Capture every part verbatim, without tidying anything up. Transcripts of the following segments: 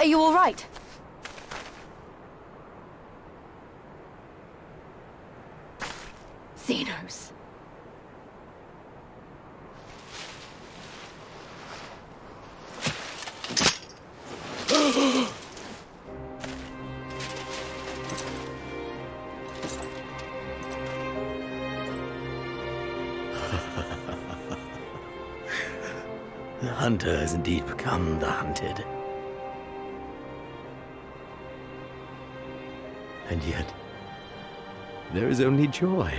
Are you all right? Zenos. The hunter has indeed become the hunted. And yet, there is only joy.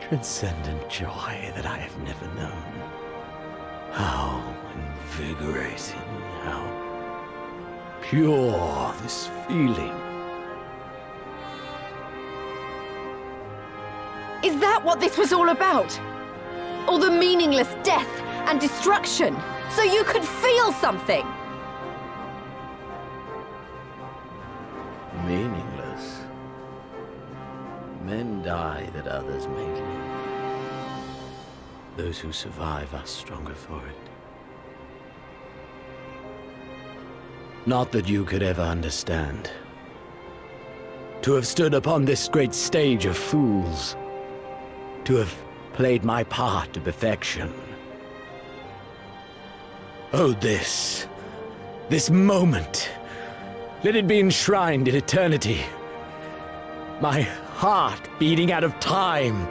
Transcendent joy that I have never known. How invigorating, how pure this feeling. Is that what this was all about? All the meaningless death and destruction, so you could feel something? Meaningless. Men die that others may live. Those who survive are stronger for it. Not that you could ever understand. To have stood upon this great stage of fools. To have played my part to perfection. Oh, this. This moment. Let it be enshrined in eternity. My heart beating out of time.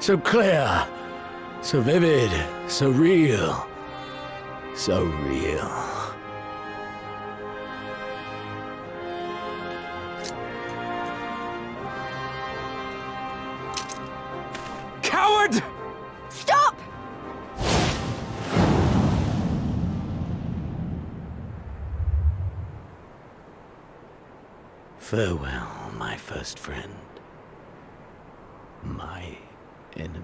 So clear. So vivid. So real. So real. Coward! Stop! Farewell. My first friend. My enemy.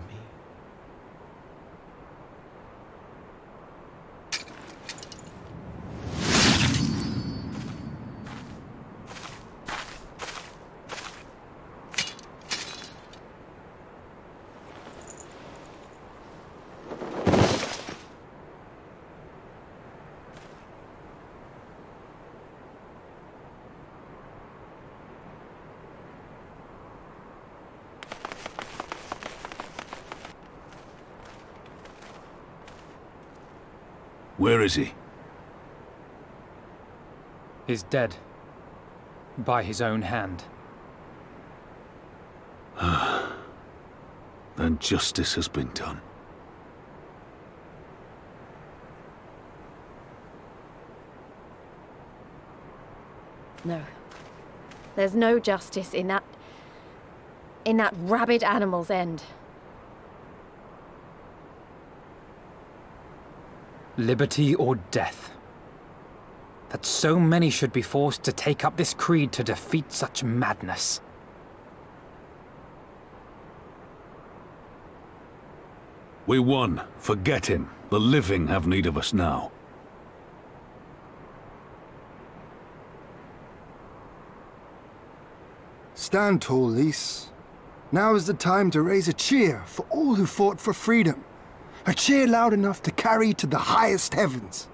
Where is he? He's dead. By his own hand. Ah. Then justice has been done. No. There's no justice in that... in that rabid animal's end. Liberty or death. That so many should be forced to take up this creed to defeat such madness. We won. Forget him. The living have need of us now. Stand tall, Lyse. Now is the time to raise a cheer for all who fought for freedom. A cheer loud enough to carry to the highest heavens.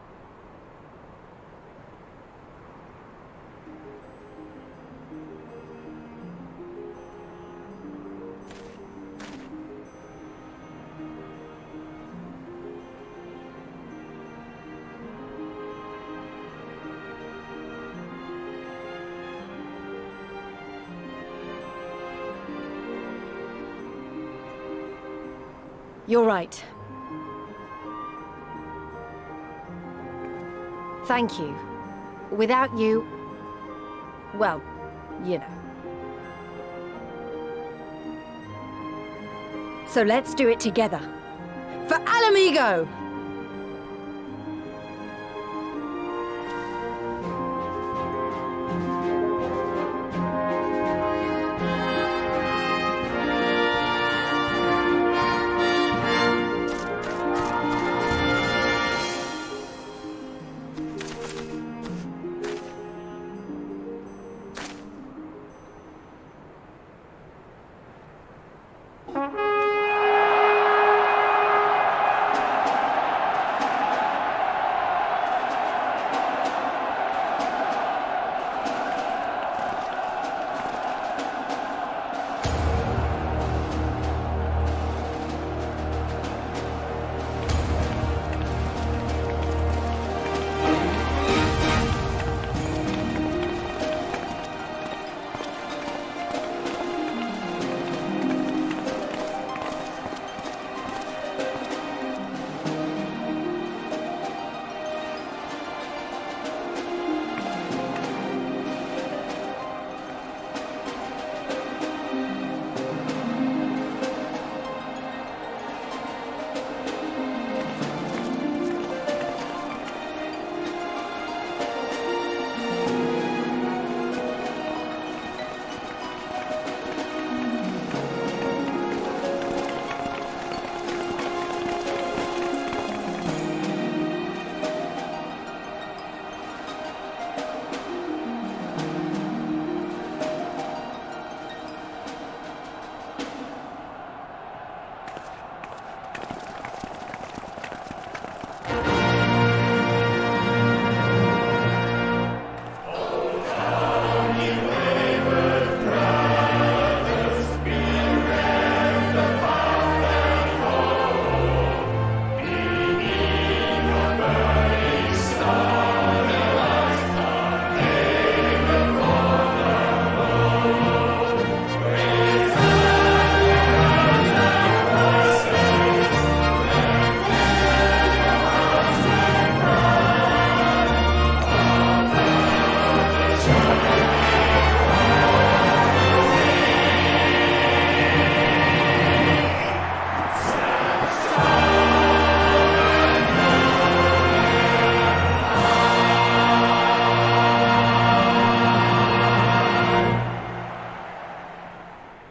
You're right. Thank you. Without you... well, you know. So let's do it together. For Ala Mhigo!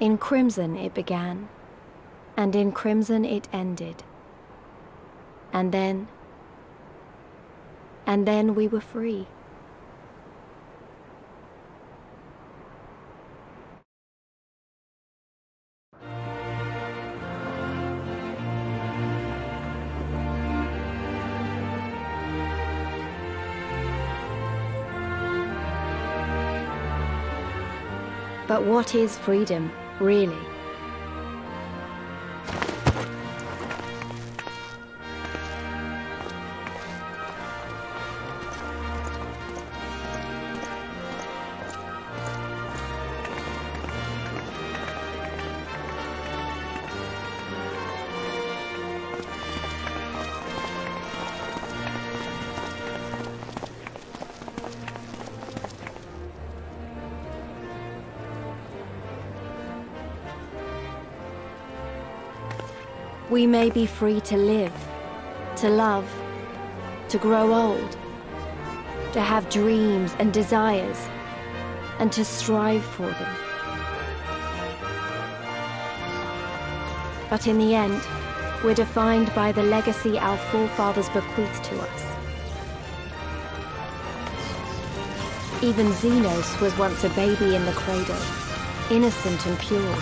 In crimson it began, and in crimson it ended. And then, and then we were free. But what is freedom, really? We may be free to live, to love, to grow old, to have dreams and desires, and to strive for them. But in the end, we're defined by the legacy our forefathers bequeathed to us. Even Zenos was once a baby in the cradle, innocent and pure.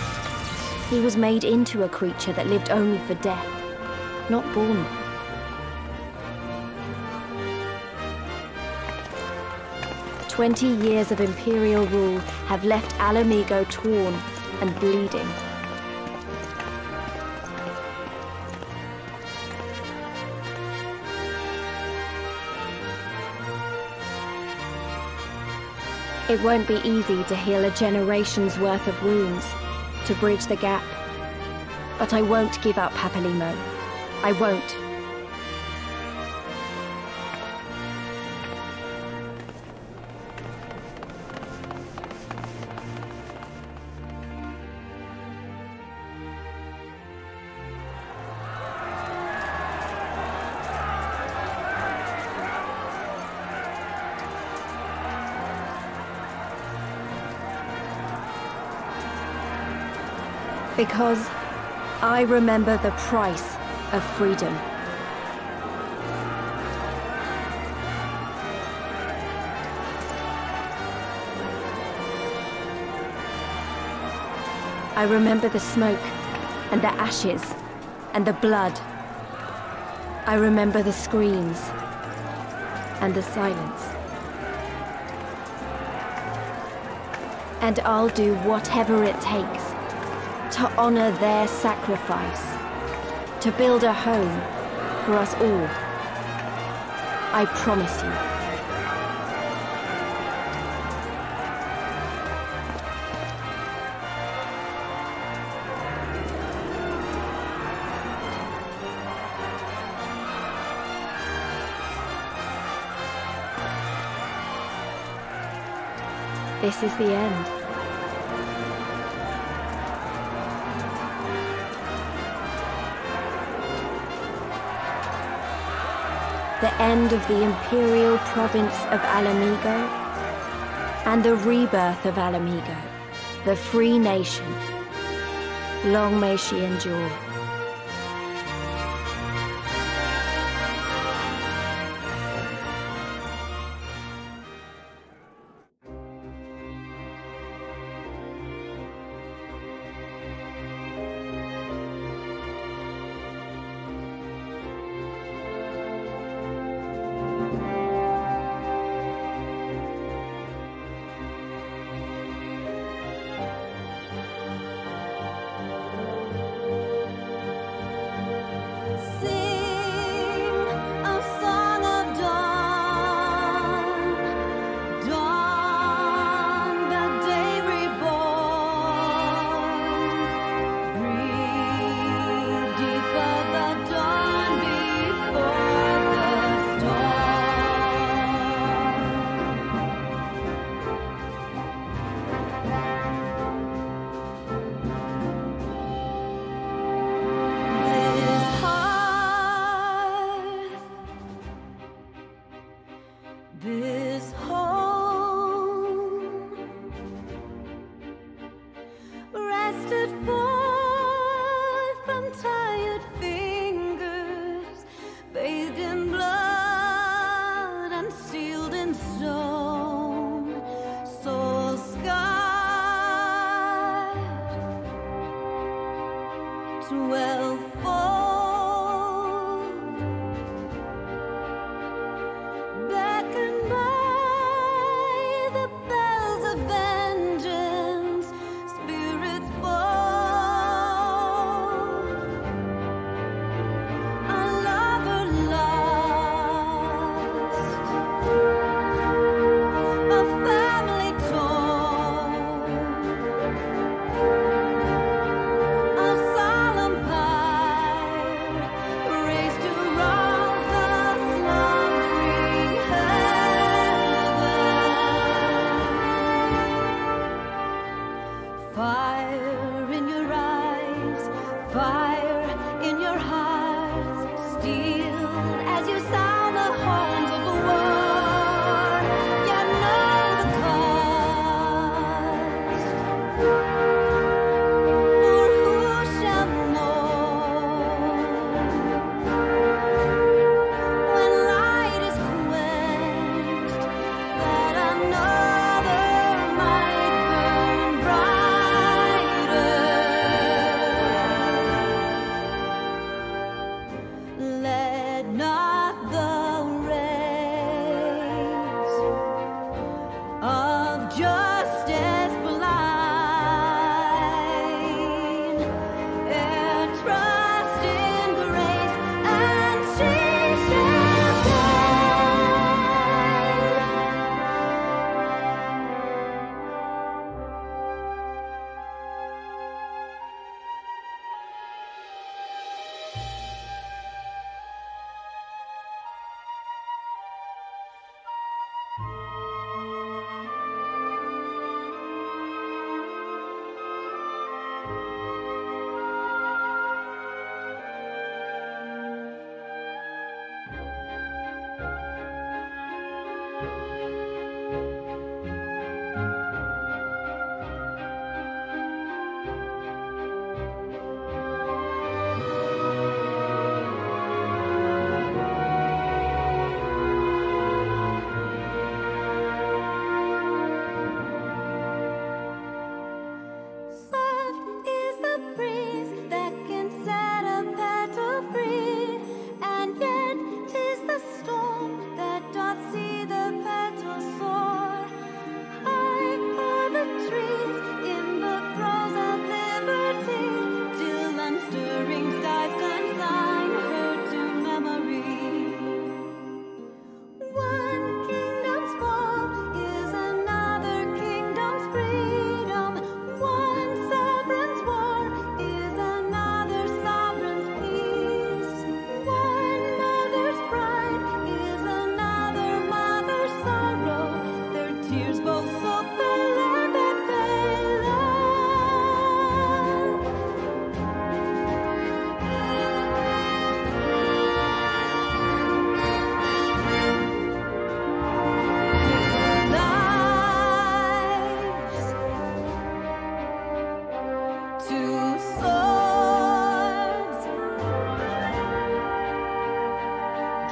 He was made into a creature that lived only for death, not born. Twenty years of imperial rule have left Ala Mhigo torn and bleeding. It won't be easy to heal a generation's worth of wounds, to bridge the gap. But I won't give up, Papalimo. I won't. Because I remember the price of freedom. I remember the smoke, and the ashes, and the blood. I remember the screams, and the silence. And I'll do whatever it takes to honor their sacrifice, to build a home for us all. I promise you. This is the end. The end of the imperial province of Ala Mhigo, and the rebirth of Ala Mhigo, the free nation. Long may she endure.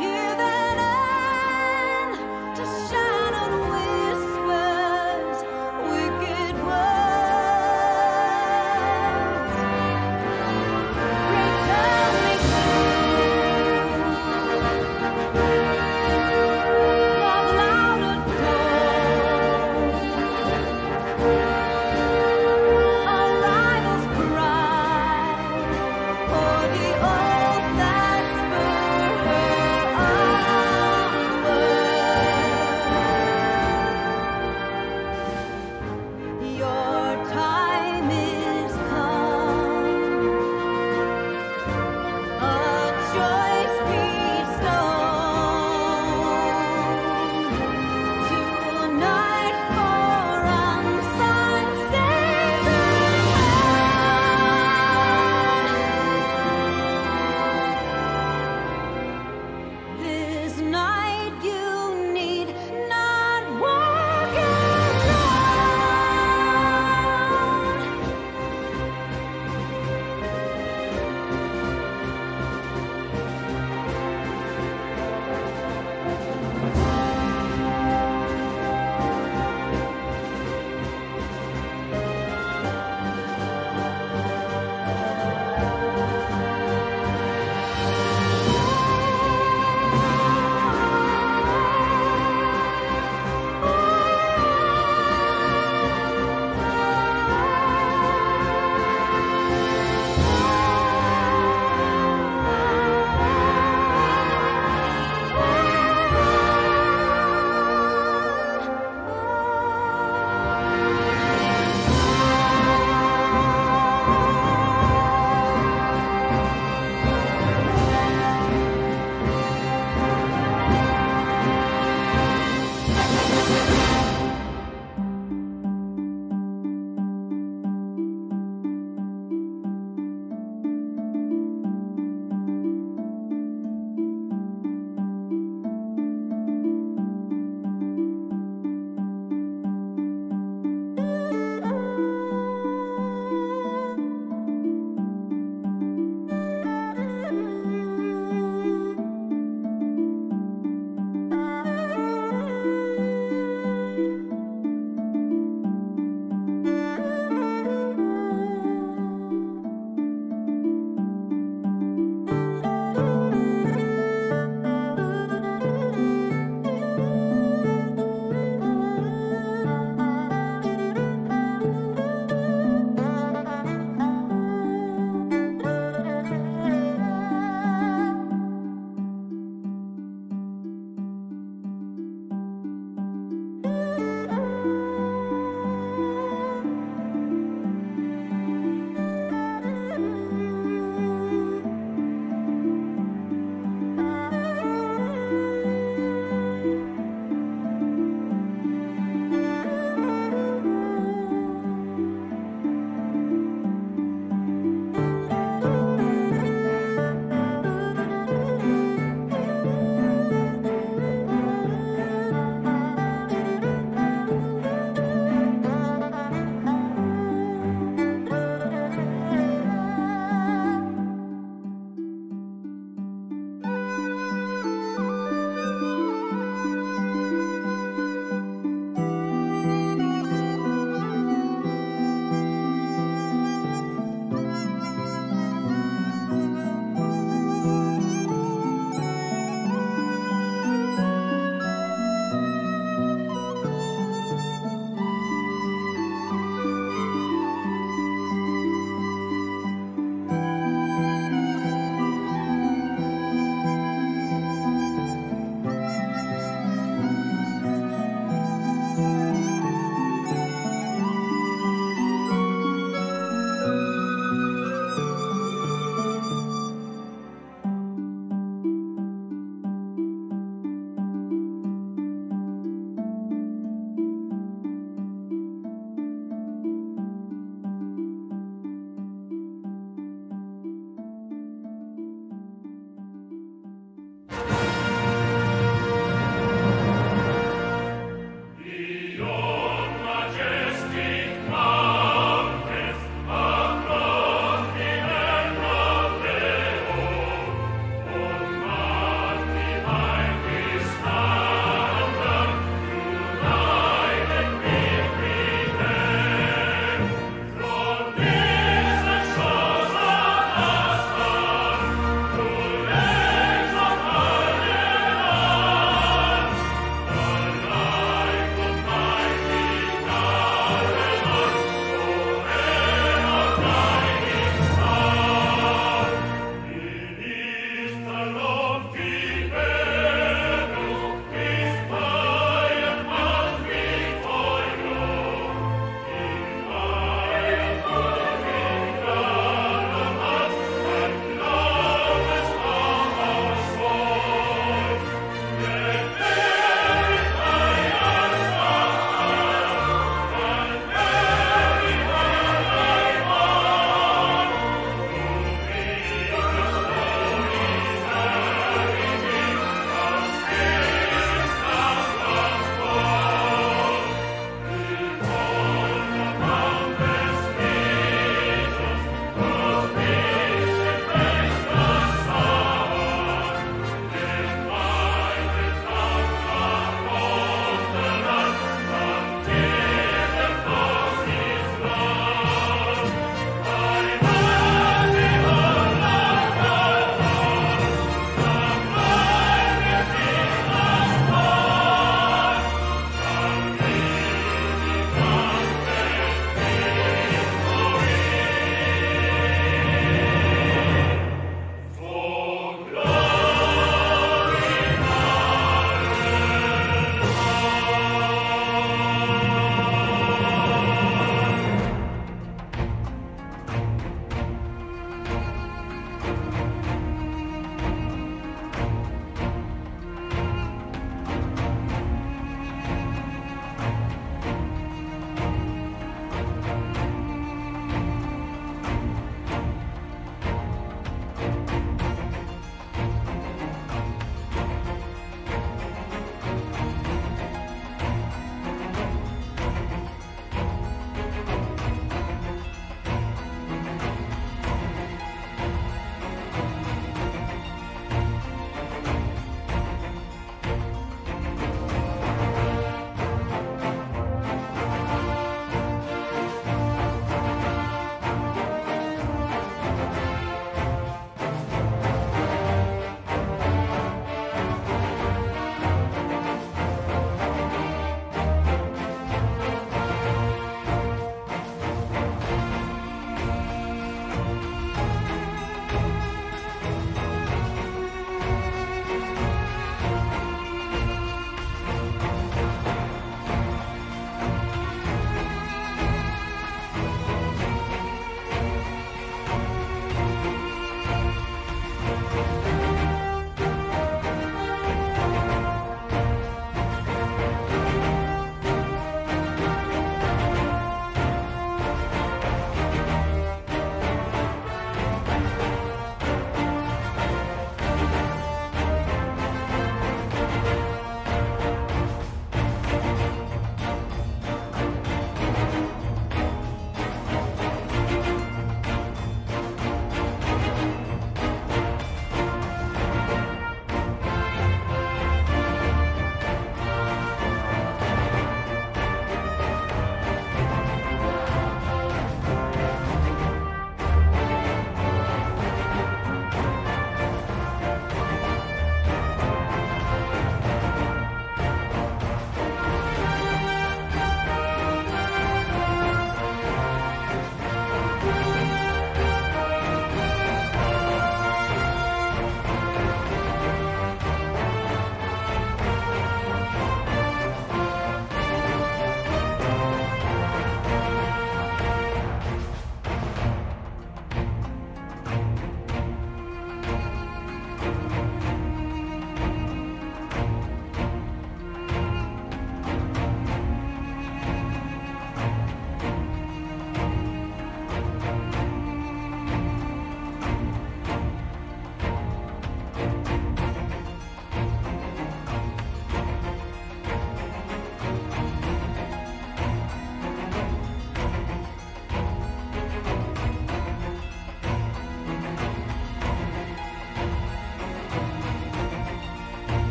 Give an end to shadow whisper.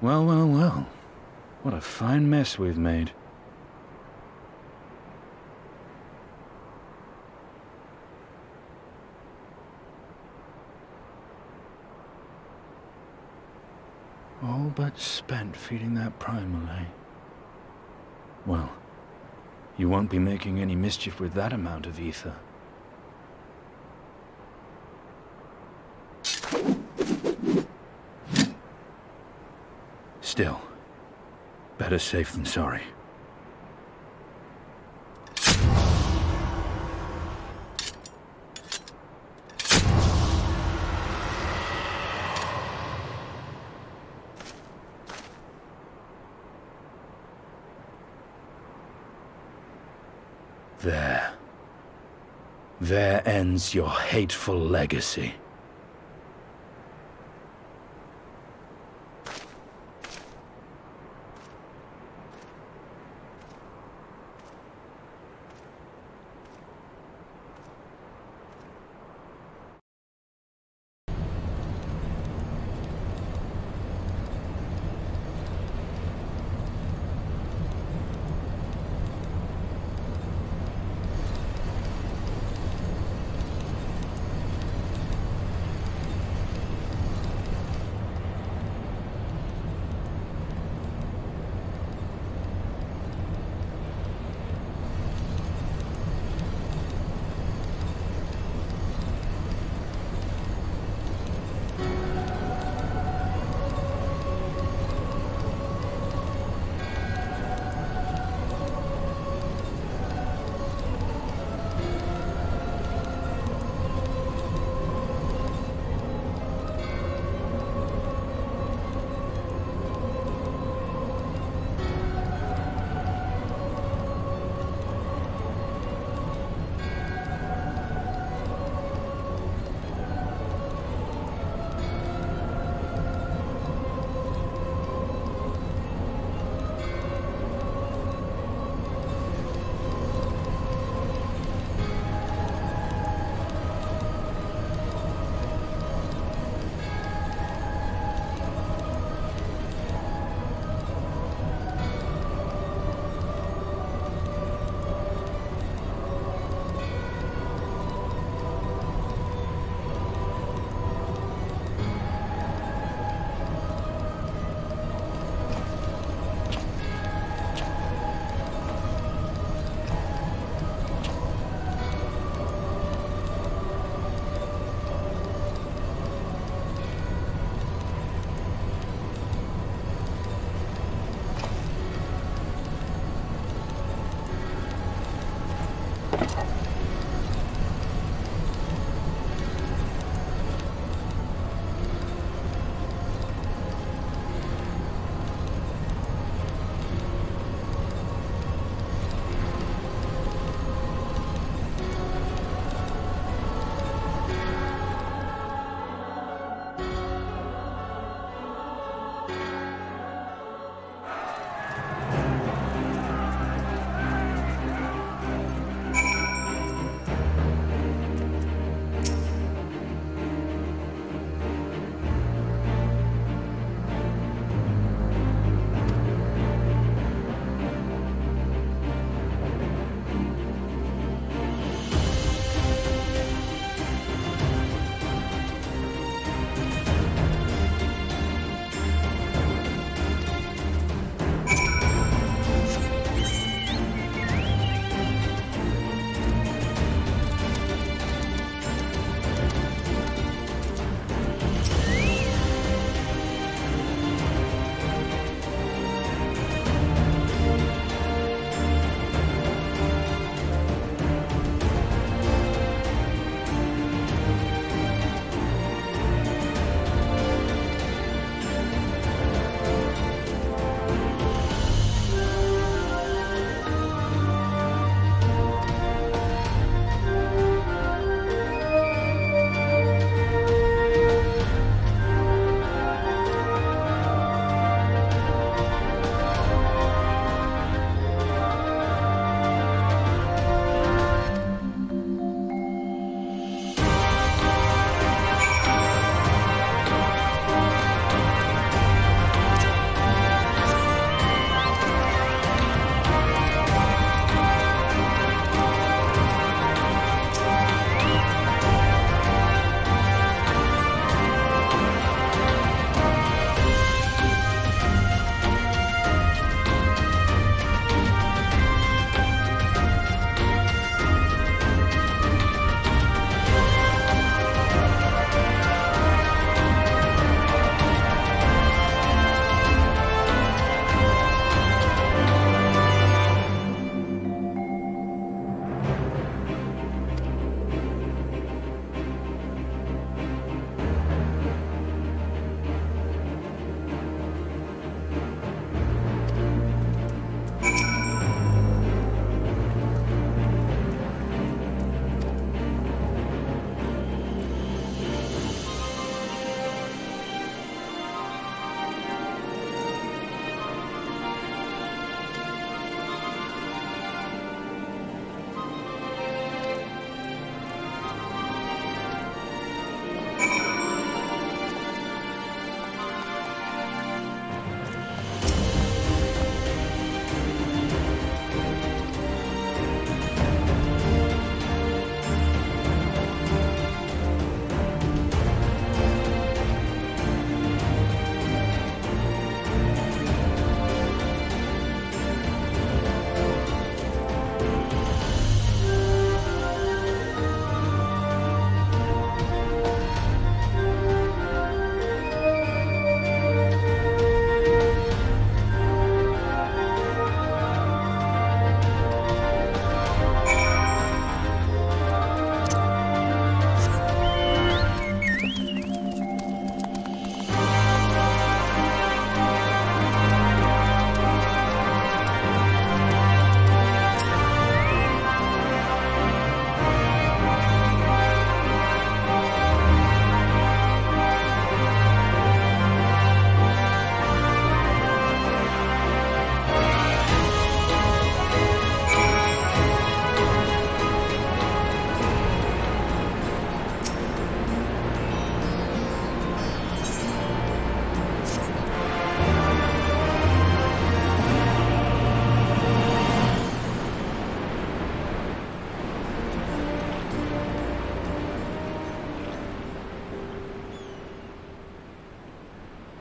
Well, well, well. What a fine mess we've made. All but spent feeding that primal, eh? Well, you won't be making any mischief with that amount of ether. Still, better safe than sorry. There. There ends your hateful legacy.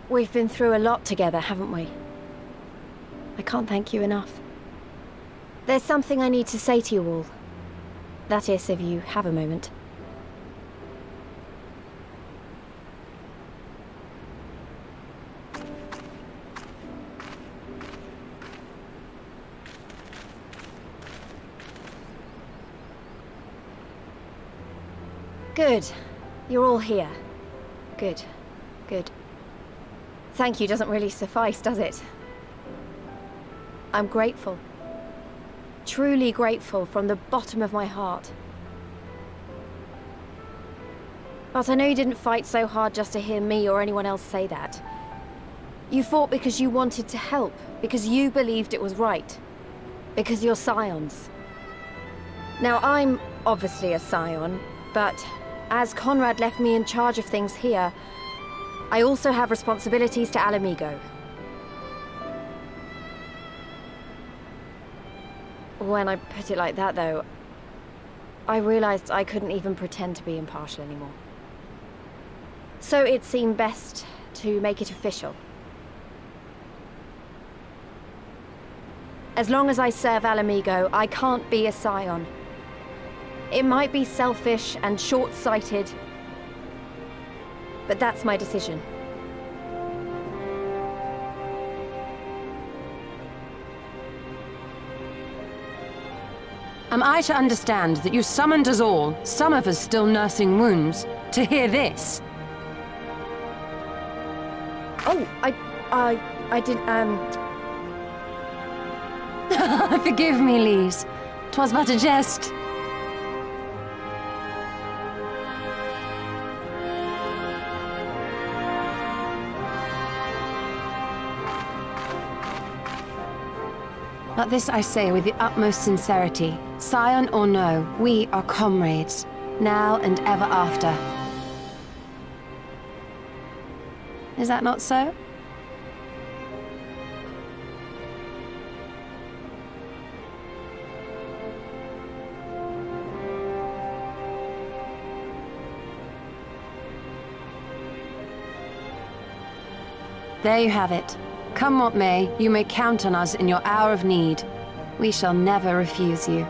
We've been through a lot together, haven't we? I can't thank you enough. There's something I need to say to you all. That is, if you have a moment. Good. You're all here. Good. Good. Thank you doesn't really suffice, does it? I'm grateful. Truly grateful from the bottom of my heart. But I know you didn't fight so hard just to hear me or anyone else say that. You fought because you wanted to help, because you believed it was right, because you're Scions. Now, I'm obviously a Scion, but as Conrad left me in charge of things here, I also have responsibilities to Ala Mhigo. When I put it like that, though, I realized I couldn't even pretend to be impartial anymore. So it seemed best to make it official. As long as I serve Ala Mhigo, I can't be a Scion. It might be selfish and short-sighted, but that's my decision. Am I to understand that you summoned us all, some of us still nursing wounds, to hear this? Oh, I... I... I didn't, um... Forgive me, Lyse. 'Twas but a jest. But this I say with the utmost sincerity. Scion or no, we are comrades, now and ever after. Is that not so? There you have it. Come what may, you may count on us in your hour of need. We shall never refuse you.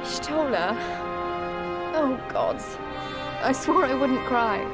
Y'shtola. Oh, gods. I swore I wouldn't cry.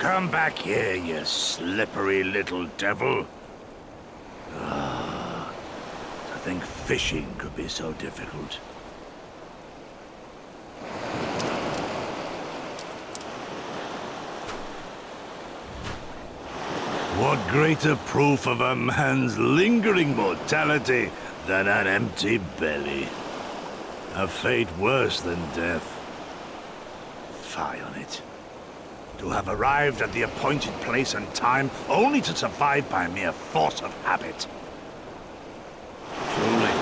Come back here, you slippery little devil. Ah, I think fishing could be so difficult. What greater proof of a man's lingering mortality than an empty belly? A fate worse than death. Fie on it. To have arrived at the appointed place and time, only to survive by mere force of habit. Truly,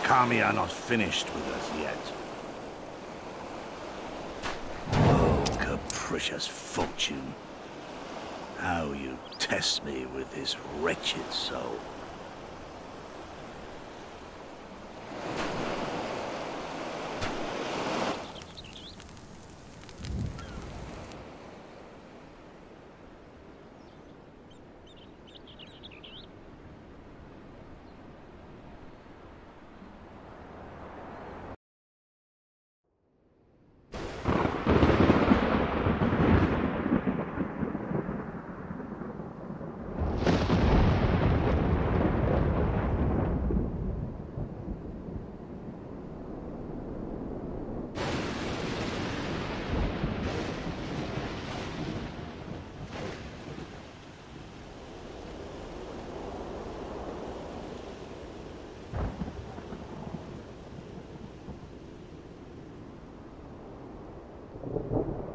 the Kami are not finished with us yet. Oh, capricious fortune. How you test me with this wretched soul. Thank you.